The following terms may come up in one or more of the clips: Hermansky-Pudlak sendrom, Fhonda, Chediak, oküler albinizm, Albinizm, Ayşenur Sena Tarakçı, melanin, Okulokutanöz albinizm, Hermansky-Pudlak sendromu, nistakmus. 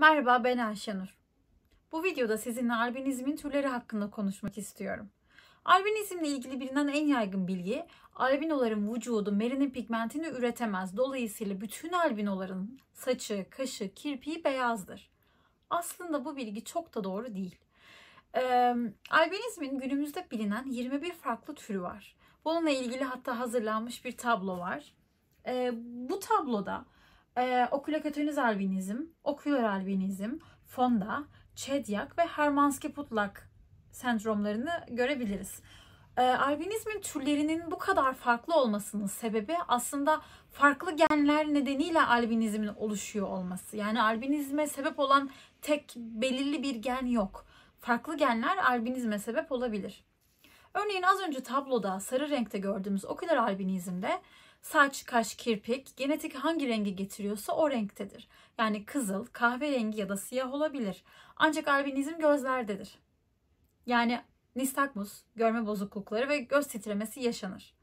Merhaba, ben Ayşenur. Bu videoda sizinle albinizmin türleri hakkında konuşmak istiyorum. Albinizmle ilgili bilinen en yaygın bilgi, albinoların vücudu melanin pigmentini üretemez. Dolayısıyla bütün albinoların saçı, kaşı, kirpiği beyazdır. Aslında bu bilgi çok da doğru değil. Albinizmin günümüzde bilinen 21 farklı türü var. Bununla ilgili hatta hazırlanmış bir tablo var. Bu tabloda Okulokutanöz albinizm, oküler albinizm, fonda, Chediak ve Hermansky-Pudlak sendromlarını görebiliriz. Albinizmin türlerinin bu kadar farklı olmasının sebebi aslında farklı genler nedeniyle albinizmin oluşuyor olması. Yani albinizme sebep olan tek belirli bir gen yok. Farklı genler albinizme sebep olabilir. Örneğin az önce tabloda sarı renkte gördüğümüz oküler albinizmde saç, kaş, kirpik genetik hangi rengi getiriyorsa o renktedir. Yani kızıl, kahverengi ya da siyah olabilir. Ancak albinizm gözlerdedir. Yani nistakmus, görme bozuklukları ve göz titremesi yaşanır.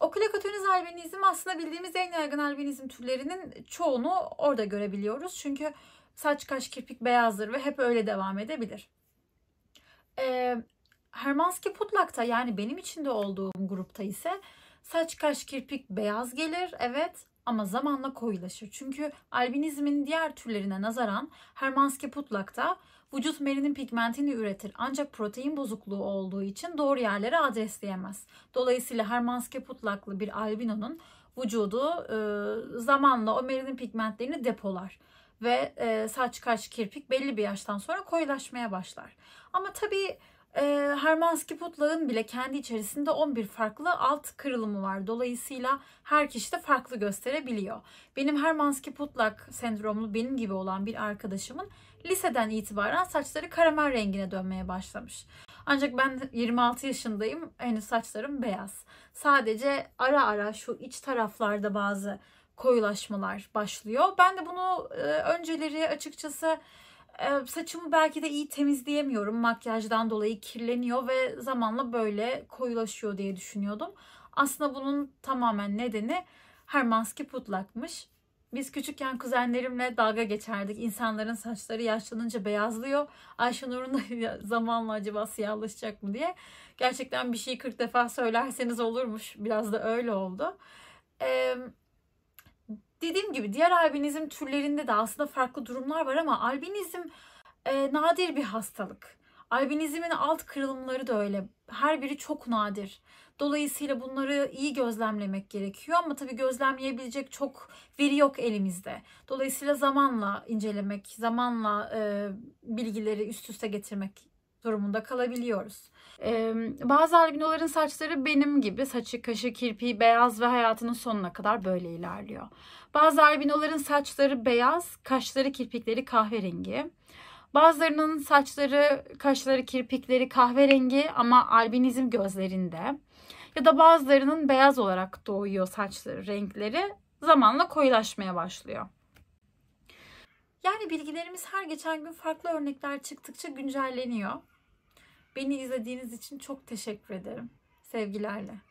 Okulokutanöz albinizm aslında bildiğimiz en yaygın albinizm türlerinin çoğunu orada görebiliyoruz. Çünkü saç, kaş, kirpik beyazdır ve hep öyle devam edebilir. Hermansky-Pudlak'ta yani benim içinde olduğum grupta ise saç, kaş, kirpik beyaz gelir, evet, ama zamanla koyulaşır. Çünkü albinizmin diğer türlerine nazaran Hermansky-Pudlak'ta vücut melanin pigmentini üretir. Ancak protein bozukluğu olduğu için doğru yerlere adresleyemez. Dolayısıyla Hermansky-Pudlak'lı bir albinonun vücudu zamanla o melanin pigmentlerini depolar. Ve saç, kaş, kirpik belli bir yaştan sonra koyulaşmaya başlar. Ama tabii Hermansky-Pudlak'ın bile kendi içerisinde 11 farklı alt kırılımı var. Dolayısıyla her kişi de farklı gösterebiliyor. Benim Hermansky-Pudlak sendromlu benim gibi olan bir arkadaşımın liseden itibaren saçları karamel rengine dönmeye başlamış. Ancak ben 26 yaşındayım, henüz saçlarım beyaz. Sadece ara ara şu iç taraflarda bazı koyulaşmalar başlıyor. Ben de bunu önceleri açıkçası saçımı belki de iyi temizleyemiyorum. Makyajdan dolayı kirleniyor ve zamanla böyle koyulaşıyor diye düşünüyordum. Aslında bunun tamamen nedeni Hermansky-Pudlak'mış. Biz küçükken kuzenlerimle dalga geçerdik. İnsanların saçları yaşlanınca beyazlıyor. Ayşenur'un da zamanla acaba siyahlaşacak mı diye. Gerçekten bir şeyi 40 defa söylerseniz olurmuş. Biraz da öyle oldu. Dediğim gibi diğer albinizm türlerinde de aslında farklı durumlar var ama albinizm nadir bir hastalık. Albinizmin alt kırılımları da öyle. Her biri çok nadir. Dolayısıyla bunları iyi gözlemlemek gerekiyor ama tabii gözlemleyebilecek çok veri yok elimizde. Dolayısıyla zamanla incelemek, zamanla bilgileri üst üste getirmek durumunda kalabiliyoruz. Bazı albinoların saçları benim gibi saçı, kaşı, kirpiği beyaz ve hayatının sonuna kadar böyle ilerliyor. Bazı albinoların saçları beyaz, kaşları, kirpikleri kahverengi. Bazılarının saçları, kaşları, kirpikleri kahverengi ama albinizm gözlerinde. Ya da bazılarının beyaz olarak doğuyor saçları, renkleri zamanla koyulaşmaya başlıyor. Yani bilgilerimiz her geçen gün farklı örnekler çıktıkça güncelleniyor. Beni izlediğiniz için çok teşekkür ederim. Sevgilerle.